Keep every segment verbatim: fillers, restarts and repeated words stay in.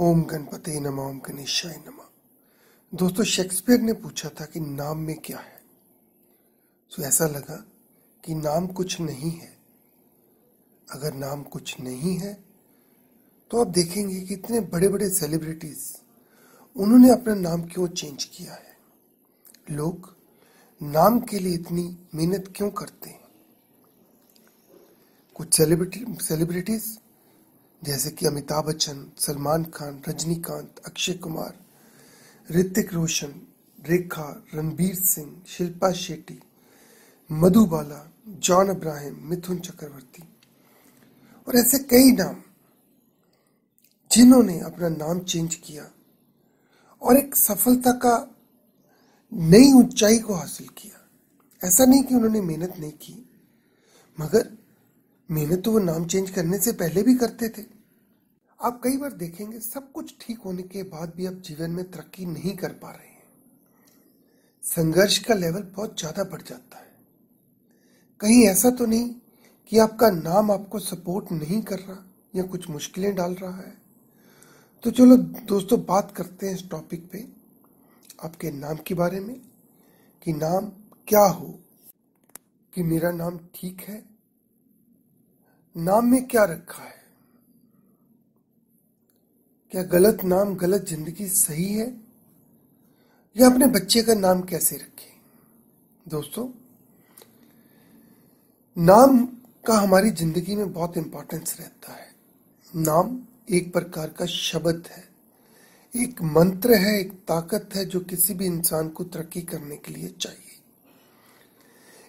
ओम गणपति नमः ओम गणेशाय नमः। दोस्तों, शेक्सपियर ने पूछा था कि नाम में क्या है। तो ऐसा लगा कि नाम कुछ नहीं है। अगर नाम कुछ नहीं है तो आप देखेंगे कि इतने बड़े बड़े सेलिब्रिटीज उन्होंने अपना नाम क्यों चेंज किया है। लोग नाम के लिए इतनी मेहनत क्यों करते हैं। कुछ सेलिब्रिटी सेलिब्रिटीज जैसे कि अमिताभ बच्चन, सलमान खान, रजनीकांत, अक्षय कुमार, ऋतिक रोशन, रेखा, रणबीर सिंह, शिल्पा शेट्टी, मधुबाला, जॉन अब्राहम, मिथुन चक्रवर्ती और ऐसे कई नाम जिन्होंने अपना नाम चेंज किया और एक सफलता का नई ऊंचाई को हासिल किया। ऐसा नहीं कि उन्होंने मेहनत नहीं की, मगर मेहनत तो वो नाम चेंज करने से पहले भी करते थे। आप कई बार देखेंगे सब कुछ ठीक होने के बाद भी आप जीवन में तरक्की नहीं कर पा रहे हैं। संघर्ष का लेवल बहुत ज्यादा बढ़ जाता है। कहीं ऐसा तो नहीं कि आपका नाम आपको सपोर्ट नहीं कर रहा या कुछ मुश्किलें डाल रहा है। तो चलो दोस्तों, बात करते हैं इस टॉपिक पे, आपके नाम के बारे में, कि नाम क्या हो, कि मेरा नाम ठीक है, नाम में क्या रखा है, क्या गलत नाम गलत जिंदगी सही है, या अपने बच्चे का नाम कैसे रखें। दोस्तों, नाम का हमारी जिंदगी में बहुत इंपॉर्टेंस रहता है। नाम एक प्रकार का शब्द है, एक मंत्र है, एक ताकत है जो किसी भी इंसान को तरक्की करने के लिए चाहिए,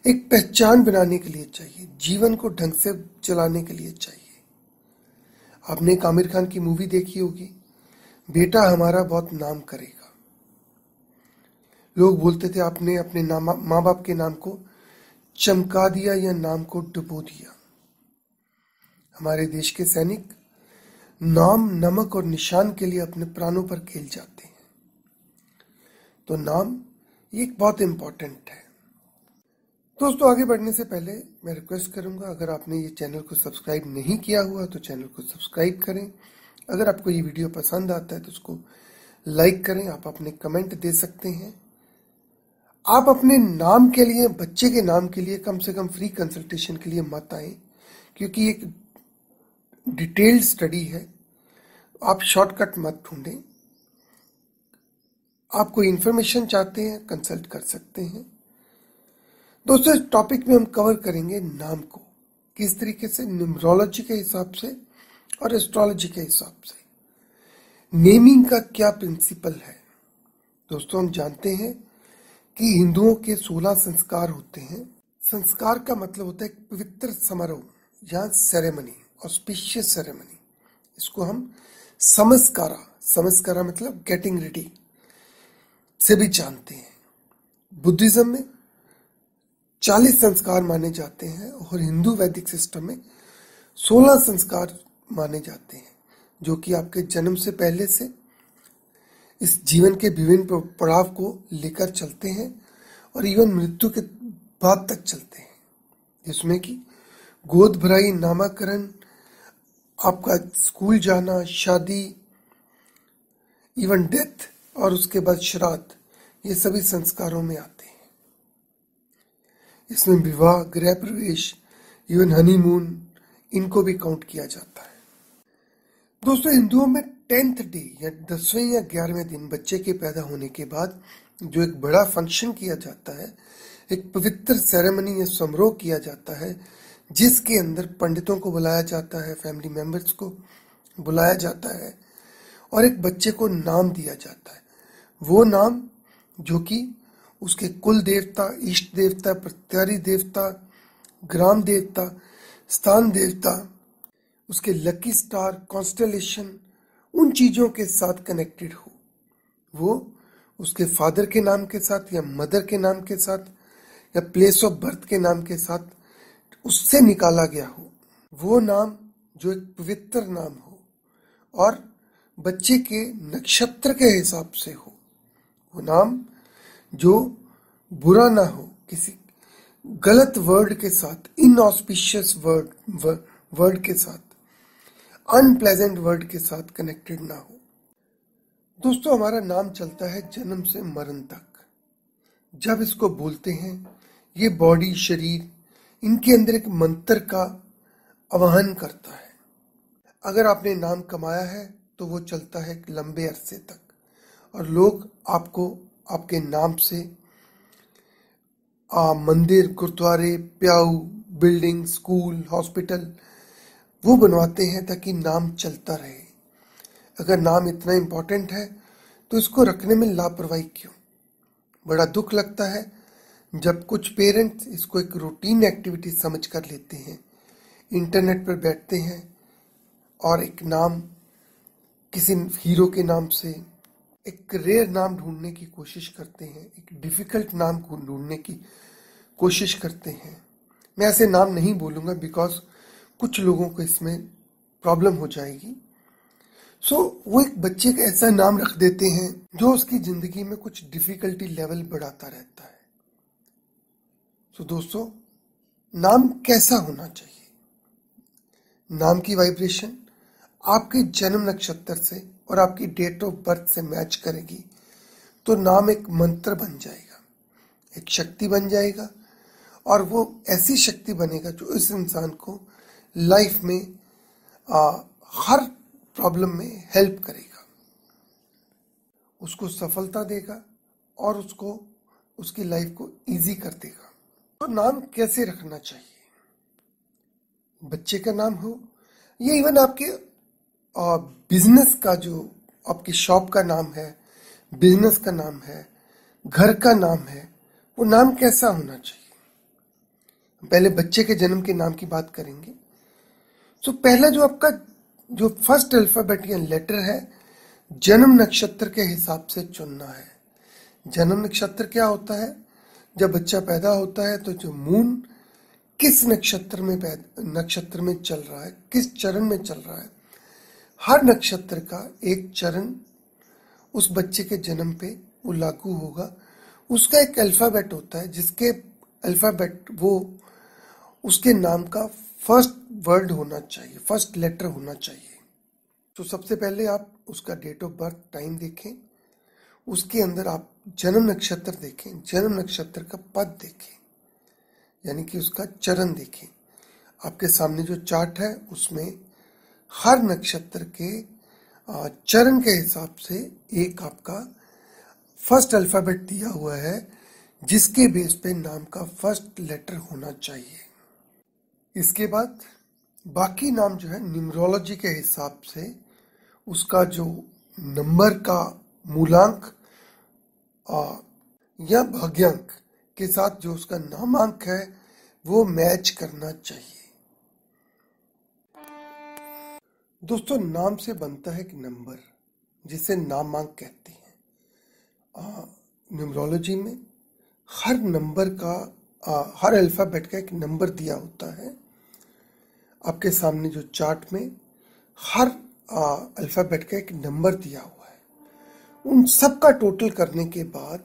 एक पहचान बनाने के लिए चाहिए, जीवन को ढंग से चलाने के लिए चाहिए। आपने एक आमिर खान की मूवी देखी होगी, बेटा हमारा बहुत नाम करेगा। लोग बोलते थे आपने अपने नाम माँ बाप के नाम को चमका दिया या नाम को डुबो दिया। हमारे देश के सैनिक नाम, नमक और निशान के लिए अपने प्राणों पर खेल जाते हैं। तो नाम ये बहुत इंपॉर्टेंट है। दोस्तों, आगे बढ़ने से पहले मैं रिक्वेस्ट करूंगा, अगर आपने ये चैनल को सब्सक्राइब नहीं किया हुआ तो चैनल को सब्सक्राइब करें। अगर आपको ये वीडियो पसंद आता है तो उसको लाइक करें। आप अपने कमेंट दे सकते हैं। आप अपने नाम के लिए, बच्चे के नाम के लिए कम से कम फ्री कंसल्टेशन के लिए मत आए, क्योंकि एक डिटेल्ड स्टडी है। आप शॉर्टकट मत ढूंढें। आप कोई इन्फॉर्मेशन चाहते हैं, कंसल्ट कर सकते हैं। दोस्तों, इस टॉपिक में हम कवर करेंगे नाम को किस तरीके से, न्यूमरोलॉजी के हिसाब से और एस्ट्रोलॉजी के हिसाब से। नेमिंग का क्या प्रिंसिपल है। दोस्तों, हम जानते हैं कि हिंदुओं के सोलह संस्कार होते हैं। संस्कार का मतलब होता है एक पवित्र समारोह या सेरेमनी, ऑस्पिशियस सेरेमनी। इसको हम समस्कारा, समस्कारा मतलब गेटिंग रेडी से भी जानते हैं। बुद्धिज्म में चालीस संस्कार माने जाते हैं और हिंदू वैदिक सिस्टम में सोलह संस्कार माने जाते हैं, जो कि आपके जन्म से पहले से इस जीवन के विभिन्न पड़ाव को लेकर चलते हैं और इवन मृत्यु के बाद तक चलते हैं। जिसमें कि गोद भराई, नामकरण, आपका स्कूल जाना, शादी, इवन डेथ और उसके बाद श्राद्ध, ये सभी संस्कारों में आते हैं। इसमें विवाह, गृह प्रवेश, इवन हनीमून, इनको भी काउंट किया जाता है। दोस्तों, हिंदुओं में टेंथ डे या दसवें या ग्यारहवें दिन बच्चे के पैदा होने के बाद जो एक बड़ा फंक्शन किया जाता है, एक पवित्र सेरेमनी या समारोह किया जाता है, जिसके अंदर पंडितों को बुलाया जाता है, फैमिली मेंबर्स को बुलाया जाता है और एक बच्चे को नाम दिया जाता है। वो नाम जो कि उसके कुल देवता, इष्ट देवता, प्रत्यारी देवता, ग्राम देवता, स्थान देवता, उसके लकी स्टार, कॉन्स्टेलेशन, उन चीजों के साथ कनेक्टेड हो। वो उसके फादर के नाम के साथ या मदर के नाम के साथ या प्लेस ऑफ बर्थ के नाम के साथ उससे निकाला गया हो। वो नाम जो एक पवित्र नाम हो और बच्चे के नक्षत्र के हिसाब से हो। वो नाम जो बुरा ना हो, किसी गलत वर्ड के साथ, इनऑस्पिशियस वर्ड वर्ड के साथ, अनप्लेजेंट वर्ड के साथ कनेक्टेड ना हो। दोस्तों, हमारा नाम चलता है जन्म से मरण तक। जब इसको बोलते हैं, ये बॉडी, शरीर, इनके अंदर एक मंत्र का आवाहन करता है। अगर आपने नाम कमाया है तो वो चलता है लंबे अरसे तक, और लोग आपको आपके नाम से आ, मंदिर, गुरुद्वारे, प्याऊ, बिल्डिंग, स्कूल, हॉस्पिटल वो बनवाते हैं ताकि नाम चलता रहे। अगर नाम इतना इम्पोर्टेंट है तो इसको रखने में लापरवाही क्यों? बड़ा दुख लगता है जब कुछ पेरेंट्स इसको एक रूटीन एक्टिविटी समझ कर लेते हैं, इंटरनेट पर बैठते हैं और एक नाम किसी हीरो के नाम से एक रेयर नाम ढूंढने की कोशिश करते हैं, एक डिफिकल्ट नाम को ढूंढने की कोशिश करते हैं। मैं ऐसे नाम नहीं बोलूँगा बिकॉज कुछ लोगों को इसमें प्रॉब्लम हो जाएगी। सो so, वो एक बच्चे का ऐसा नाम रख देते हैं जो उसकी जिंदगी में कुछ डिफिकल्टी लेवल बढ़ाता रहता है। सो so, दोस्तों, नाम कैसा होना चाहिए? नाम की वाइब्रेशन आपके जन्म नक्षत्र से और आपकी डेट ऑफ बर्थ से मैच करेगी तो नाम एक मंत्र बन जाएगा, एक शक्ति बन जाएगा, और वो ऐसी शक्ति बनेगा जो इस इंसान को लाइफ में आ, हर प्रॉब्लम में हेल्प करेगा, उसको सफलता देगा और उसको उसकी लाइफ को इजी कर देगा। तो नाम कैसे रखना चाहिए? बच्चे का नाम हो या इवन आपके बिजनेस का, जो आपकी शॉप का नाम है, बिजनेस का नाम है, घर का नाम है, वो नाम कैसा होना चाहिए? पहले बच्चे के जन्म के नाम की बात करेंगे। तो पहला जो आपका जो फर्स्ट अल्फाबेट या लेटर है, जन्म नक्षत्र के हिसाब से चुनना है। जन्म नक्षत्र क्या होता है? जब बच्चा पैदा होता है तो जो मून किस नक्षत्र में नक्षत्र में चल रहा है, किस चरण में चल रहा है, हर नक्षत्र का एक चरण उस बच्चे के जन्म पे वो लागू होगा। उसका एक अल्फाबेट होता है जिसके अल्फाबेट वो उसके नाम का फर्स्ट वर्ड होना चाहिए, फर्स्ट लेटर होना चाहिए। तो सबसे पहले आप उसका डेट ऑफ बर्थ टाइम देखें, उसके अंदर आप जन्म नक्षत्र देखें, जन्म नक्षत्र का पद देखें, यानी कि उसका चरण देखें। आपके सामने जो चार्ट है उसमें हर नक्षत्र के चरण के हिसाब से एक आपका फर्स्ट अल्फाबेट दिया हुआ है जिसके बेस पे नाम का फर्स्ट लेटर होना चाहिए। इसके बाद बाकी नाम जो है न्यूमरोलॉजी के हिसाब से उसका जो नंबर का मूलांक या भाग्यांक के साथ जो उसका नामांक है वो मैच करना चाहिए। दोस्तों, नाम से बनता है एक नंबर जिसे नामांक कहते हैं। न्यूमरोलॉजी में हर नंबर का आ, हर अल्फाबेट का एक नंबर दिया होता है। आपके सामने जो चार्ट में हर अल्फाबेट का एक नंबर दिया हुआ है, उन सब का टोटल करने के बाद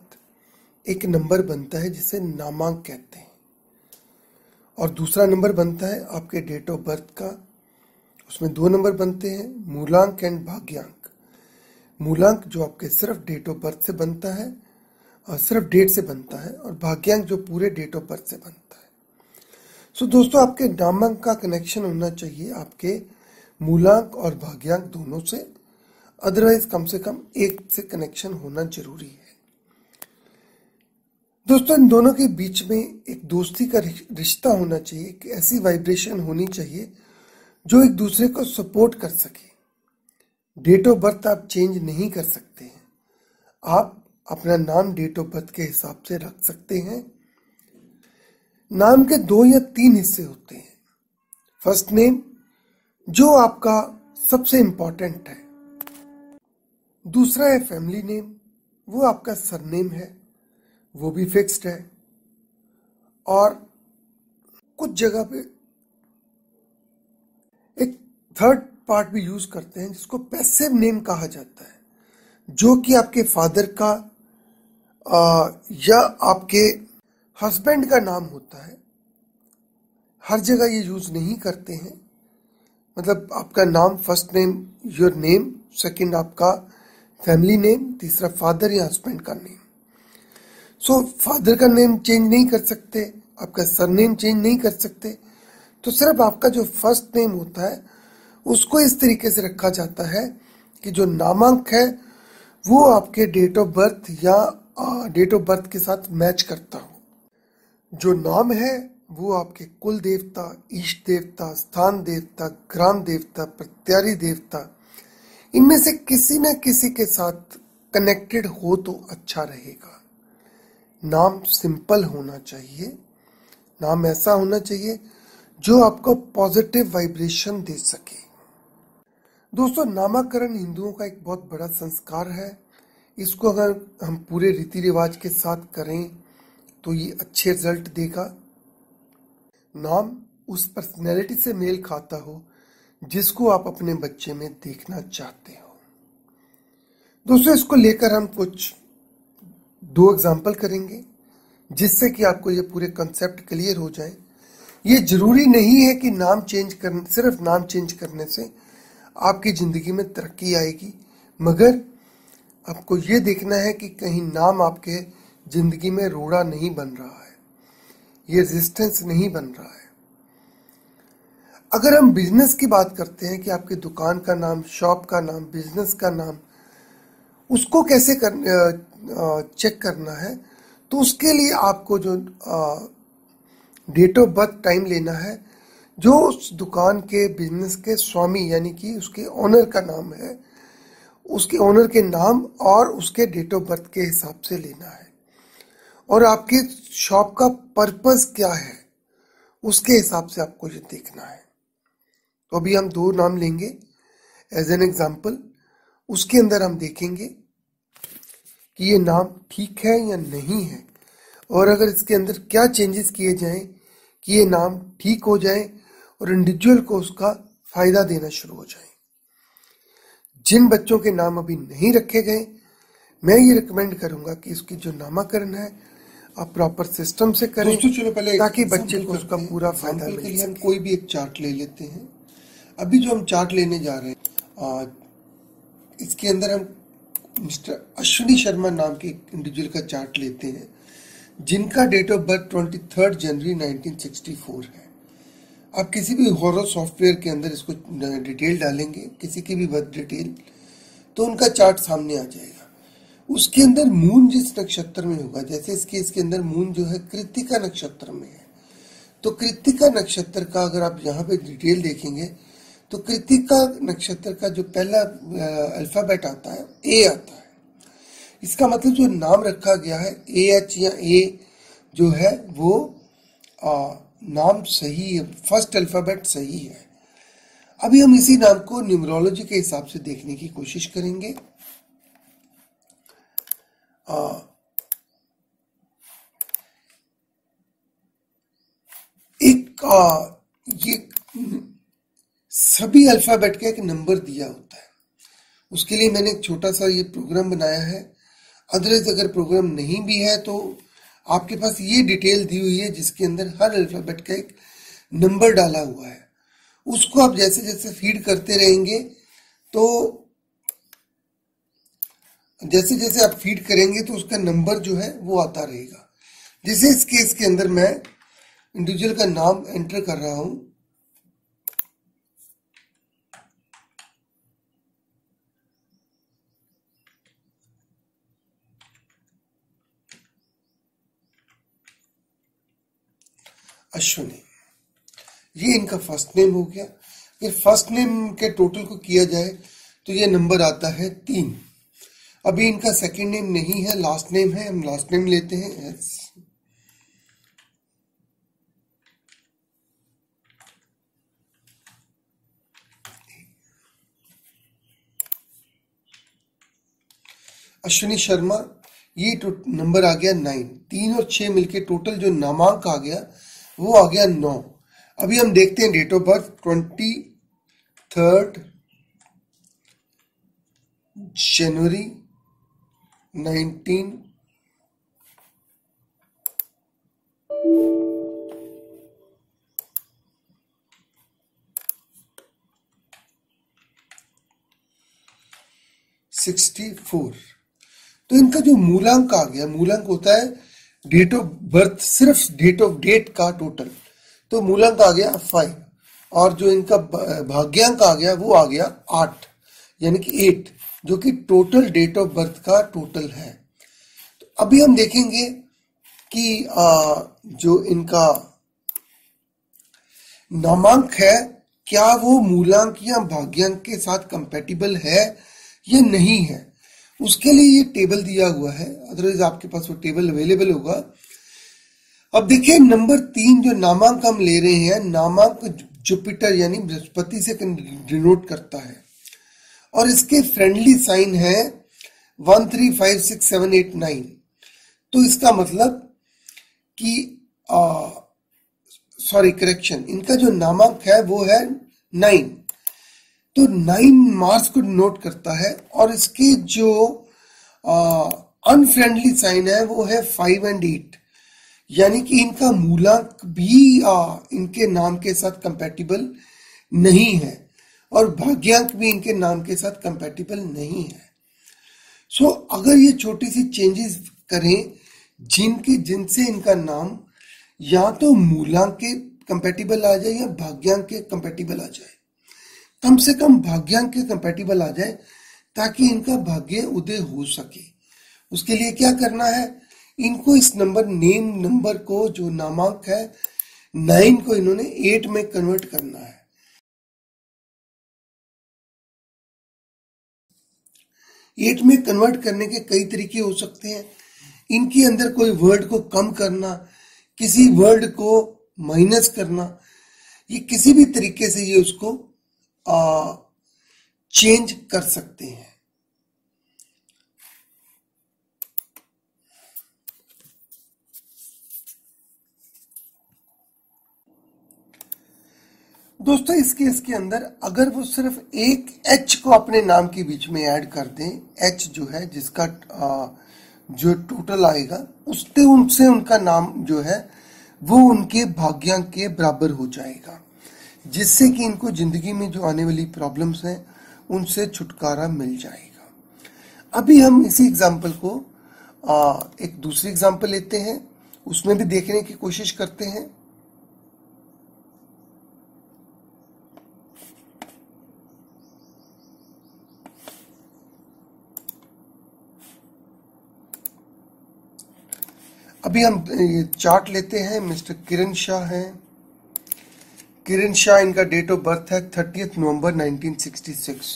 एक नंबर बनता है जिसे नामांक कहते हैं, और दूसरा नंबर बनता है आपके डेट ऑफ बर्थ का। उसमें दो नंबर बनते हैं, मूलांक एंड भाग्यांक। मूलांक जो आपके सिर्फ डेट ऑफ बर्थ से बनता है, सिर्फ डेट से बनता है, और भाग्यांक जो पूरे डेट ऑफ बर्थ से बनता है। सो so, दोस्तों, आपके नामांक का कनेक्शन होना चाहिए आपके मूलांक और भाग्यांक दोनों से, अदरवाइज कम से कम एक से कनेक्शन होना जरूरी है। दोस्तों, इन दोनों के बीच में एक दोस्ती का रिश्ता होना चाहिए, एक ऐसी वाइब्रेशन होनी चाहिए जो एक दूसरे को सपोर्ट कर सके। डेट ऑफ बर्थ आप चेंज नहीं कर सकते हैं, आप अपना नाम डेट ऑफ बर्थ के हिसाब से रख सकते हैं। नाम के दो या तीन हिस्से होते हैं। फर्स्ट नेम जो आपका सबसे इम्पोर्टेंट है, दूसरा है फैमिली नेम, वो आपका सरनेम है, वो भी फिक्स्ड है, और कुछ जगह पे एक थर्ड पार्ट भी यूज करते हैं जिसको पैसिव नेम कहा जाता है, जो कि आपके फादर का आ, या आपके हस्बैंड का नाम होता है। हर जगह ये यूज नहीं करते हैं। मतलब आपका नाम, first name your name, second आपका फैमिली नेम, तीसरा फादर या हस्बैंड का नेम। सो फादर का नेम चेंज नहीं कर सकते, आपका सरनेम चेंज नहीं कर सकते, तो सिर्फ आपका जो फर्स्ट नेम होता है उसको इस तरीके से रखा जाता है कि जो नामांक है वो आपके डेट ऑफ बर्थ या डेट ऑफ बर्थ के साथ मैच करता हो। जो नाम है वो आपके कुल देवता, ईष्ट देवता, स्थान देवता, ग्राम देवता, प्रत्यारी देवता, इनमें से किसी न किसी के साथ कनेक्टेड हो तो अच्छा रहेगा। नाम सिंपल होना चाहिए, नाम ऐसा होना चाहिए जो आपको पॉजिटिव वाइब्रेशन दे सके। दोस्तों, नामकरण हिंदुओं का एक बहुत बड़ा संस्कार है। इसको अगर हम पूरे रीति रिवाज के साथ करें तो ये अच्छे रिजल्ट देगा। नाम उस पर्सनैलिटी से मेल खाता हो जिसको आप अपने बच्चे में देखना चाहते हो। दोस्तों, इसको लेकर हम कुछ दो एग्जाम्पल करेंगे जिससे कि आपको ये पूरे कंसेप्ट क्लियर हो जाए। ये जरूरी नहीं है कि नाम चेंज कर सिर्फ नाम चेंज करने से आपकी जिंदगी में तरक्की आएगी, मगर आपको ये देखना है कि कहीं नाम आपके जिंदगी में रोड़ा नहीं बन रहा है, ये रेजिस्टेंस नहीं बन रहा है। अगर हम बिजनेस की बात करते हैं कि आपकी दुकान का नाम, शॉप का नाम, बिजनेस का नाम, उसको कैसे कर, चेक करना है, तो उसके लिए आपको जो डेट ऑफ बर्थ टाइम लेना है जो उस दुकान के बिजनेस के स्वामी यानी कि उसके ओनर का नाम है, उसके ओनर के नाम और उसके डेट ऑफ बर्थ के हिसाब से लेना है, और आपकी शॉप का पर्पस क्या है उसके हिसाब से आपको ये देखना है। तो अभी हम दो नाम लेंगे एज एन एग्जाम्पल, उसके अंदर हम देखेंगे कि ये नाम ठीक है या नहीं है, और अगर इसके अंदर क्या चेंजेस किए जाएं कि ये नाम ठीक हो जाए और इंडिविजुअल को उसका फायदा देना शुरू हो जाए। जिन बच्चों के नाम अभी नहीं रखे गए, मैं ये रिकमेंड करूंगा कि इसकी जो नामकरण है आप प्रॉपर सिस्टम से करें, चलो पहले ताकि बच्चे को उसका पूरा फायदा मिले। के लिए हम कोई भी एक चार्ट ले लेते हैं। अभी जो हम चार्ट लेने जा रहे हैं, इसके अंदर हम मिस्टर अश्विनी शर्मा नाम के इंडिविजुअल का चार्ट लेते हैं जिनका डेट ऑफ बर्थ तेईस जनवरी उन्नीस सौ चौंसठ है। आप किसी भी हॉरर सॉफ्टवेयर के अंदर इसको डिटेल डालेंगे, किसी की भी बर्थ डिटेल, तो उनका चार्ट सामने आ जाएगा। उसके अंदर मून जिस नक्षत्र में होगा, जैसे इसके इसके अंदर मून जो है कृत्तिका नक्षत्र में है, तो कृत्तिका नक्षत्र का अगर आप यहाँ पे डिटेल देखेंगे तो कृत्तिका नक्षत्र का जो पहला अल्फाबेट आता है ए आता है। इसका मतलब जो नाम रखा गया है ए एच या ए जो है वो आ, नाम सही है, फर्स्ट अल्फाबेट सही है। अभी हम इसी नाम को न्यूमरोलॉजी के हिसाब से देखने की कोशिश करेंगे। आ, एक आ, ये सभी अल्फाबेट का एक नंबर दिया होता है, उसके लिए मैंने एक छोटा सा ये प्रोग्राम बनाया है। अदरवाइज अगर प्रोग्राम नहीं भी है तो आपके पास ये डिटेल दी हुई है जिसके अंदर हर अल्फाबेट का एक नंबर डाला हुआ है। उसको आप जैसे जैसे फीड करते रहेंगे, तो जैसे जैसे आप फीड करेंगे तो उसका नंबर जो है वो आता रहेगा। जैसे इस केस के अंदर मैं इंडिविजुअल का नाम एंटर कर रहा हूं, अश्विनी, ये इनका फर्स्ट नेम हो गया। फिर फर्स्ट नेम के टोटल को किया जाए तो ये नंबर आता है तीन। अभी इनका सेकंड नेम नहीं है, लास्ट नेम है, हम लास्ट नेम लेते हैं एस। अश्विनी शर्मा, ये नंबर आ गया नाइन। तीन और छह मिलके टोटल जो नामांक आ गया वो आ गया नौ। अभी हम देखते हैं date of birth twenty third January nineteen sixty four. तो इनका जो मूलांक आ गया, मूलांक होता है डेट ऑफ बर्थ, सिर्फ डेट ऑफ डेट का टोटल, तो मूलांक आ गया फाइव. और जो इनका भाग्यांक आ गया वो आ गया आठ, यानी कि एट, जो कि टोटल डेट ऑफ बर्थ का टोटल है. तो अभी हम देखेंगे कि आ, जो इनका नामांक है क्या वो मूलांक या भाग्यांक के साथ कंपेटिबल है या नहीं है. उसके लिए ये टेबल दिया हुआ है, अदरवाइज आपके पास वो टेबल अवेलेबल होगा. अब देखिए नंबर तीन जो नामांक हम ले रहे हैं, नामांक जुपिटर यानी बृहस्पति से डिनोट करता है और इसके फ्रेंडली साइन है one three five six seven eight nine. तो इसका मतलब कि सॉरी करेक्शन, इनका जो नामांक है वो है नाइन. तो नाइन मार्स को नोट करता है और इसके जो अनफ्रेंडली साइन है वो है फाइव एंड एट, यानी कि इनका मूलांक भी आ, इनके नाम के साथ कंपैटिबल नहीं है और भाग्यांक भी इनके नाम के साथ कंपैटिबल नहीं है. सो so, अगर ये छोटी सी चेंजेस करें जिनके जिनसे इनका नाम या तो मूलांक के कंपैटिबल आ जाए या भाग्यांक के कंपैटिबल आ जाए, कम से कम भाग्यांक के कंपैटिबल आ जाए ताकि इनका भाग्य उदय हो सके. उसके लिए क्या करना है, इनको इस नंबर नेम नंबर को जो नामांक है नाइन को इन्होंने एट में कन्वर्ट करना है. एट में कन्वर्ट करने के कई तरीके हो सकते हैं. इनके अंदर कोई वर्ड को कम करना, किसी वर्ड को माइनस करना, ये किसी भी तरीके से ये उसको आ, चेंज कर सकते हैं. दोस्तों इस केस के अंदर अगर वो सिर्फ एक एच को अपने नाम के बीच में ऐड कर दें, एच जो है जिसका आ, जो टोटल आएगा उससे उनसे उनका नाम जो है वो उनके भाग्यांक के बराबर हो जाएगा, जिससे कि इनको जिंदगी में जो आने वाली प्रॉब्लम्स हैं उनसे छुटकारा मिल जाएगा. अभी हम इसी एग्जाम्पल को आ, एक दूसरी एग्जाम्पल लेते हैं, उसमें भी देखने की कोशिश करते हैं. अभी हम ये चार्ट लेते हैं. मिस्टर किरण शाह हैं, किरण शाह इनका डेट ऑफ बर्थ है thirtieth November nineteen sixty six.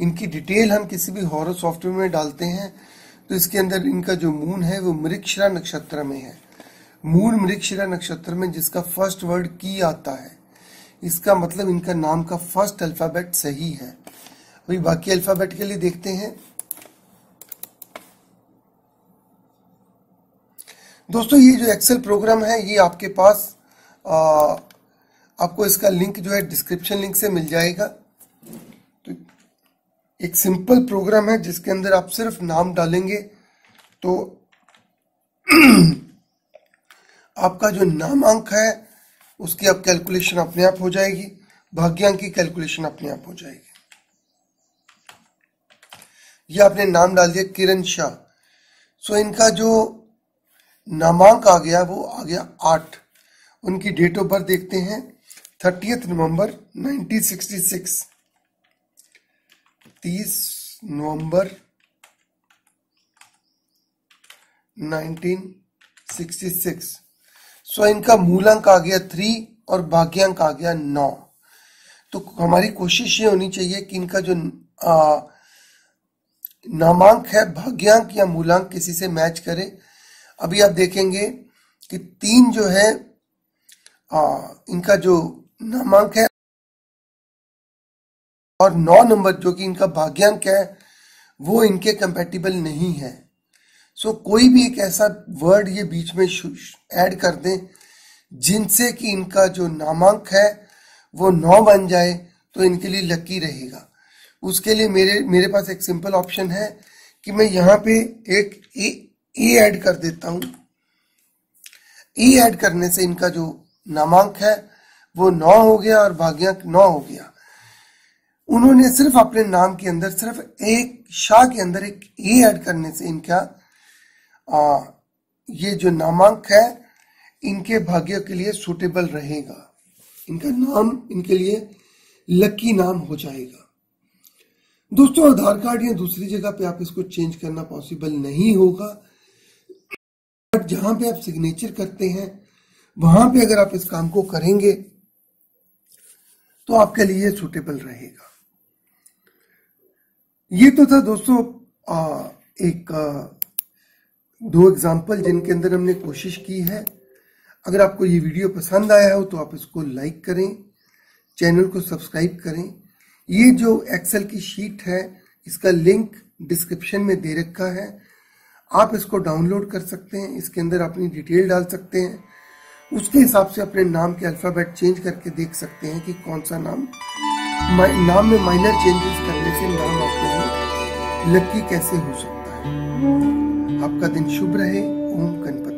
इनकी डिटेल हम किसी भी हॉरर सॉफ्टवेयर में डालते हैं तो इसके अंदर इनका जो मून है वो मृगशिरा नक्षत्र में है. मून मृगशिरा नक्षत्र में जिसका फर्स्ट वर्ड की आता है, इसका मतलब इनका नाम का फर्स्ट अल्फाबेट सही है. अभी बाकी अल्फाबेट के लिए देखते हैं. दोस्तों ये जो एक्सेल प्रोग्राम है ये आपके पास आ, आपको इसका लिंक जो है डिस्क्रिप्शन लिंक से मिल जाएगा. तो एक सिंपल प्रोग्राम है जिसके अंदर आप सिर्फ नाम डालेंगे तो आपका जो नामांक है उसकी आप कैलकुलेशन अपने आप हो जाएगी, भाग्यांक की कैलकुलेशन अपने आप हो जाएगी. ये आपने नाम डाल दिया किरण शाह, सो इनका जो नामांक आ गया वो आ गया आठ. उनकी डेट ऑफ बर्थ देखते हैं thirtieth November nineteen sixty six, तीस नवंबर नाइनटीन सिक्सटी सिक्स. सो इनका मूलांक आ गया थ्री और भाग्यांक आ गया नौ. तो हमारी कोशिश ये होनी चाहिए कि इनका जो आ, नामांक है भाग्यांक या मूलांक किसी से मैच करे. अभी आप देखेंगे कि तीन जो है आ, इनका जो नामांक है और नौ नंबर जो कि इनका भाग्यांक है वो इनके कंपैटिबल नहीं है. सो कोई भी एक ऐसा वर्ड ये बीच में ऐड कर दें जिनसे कि इनका जो नामांक है वो नौ बन जाए तो इनके लिए लकी रहेगा. उसके लिए मेरे मेरे पास एक सिंपल ऑप्शन है कि मैं यहाँ पे एक ए ए ऐड कर देता हूं. ए ऐड करने से इनका जो नामांक है वो नौ हो गया और भाग्यांक नौ हो गया. उन्होंने सिर्फ अपने नाम के अंदर सिर्फ एक शाह के अंदर एक ए ऐड करने से इनका आ, ये जो नामांक है इनके भाग्य के लिए सूटेबल रहेगा, इनका नाम इनके लिए लकी नाम हो जाएगा। दोस्तों आधार कार्ड या दूसरी जगह पे आप इसको चेंज करना पॉसिबल नहीं होगा, बट जहां पे आप सिग्नेचर करते हैं वहां पे अगर आप इस काम को करेंगे तो आपके लिए सूटेबल रहेगा। ये तो था दोस्तों आ, एक आ, दो एग्जाम्पल जिनके अंदर हमने कोशिश की है। अगर आपको ये वीडियो पसंद आया हो तो आप इसको लाइक करें, चैनल को सब्सक्राइब करें। ये जो एक्सेल की शीट है इसका लिंक डिस्क्रिप्शन में दे रखा है, आप इसको डाउनलोड कर सकते हैं, इसके अंदर अपनी डिटेल डाल सकते हैं, उसके हिसाब से अपने नाम के अल्फाबेट चेंज करके देख सकते हैं कि कौन सा नाम नाम में माइनर चेंजेस करने से नाम आपके लिए लकी कैसे हो सकता है। आपका दिन शुभ रहे। ओम गणपति।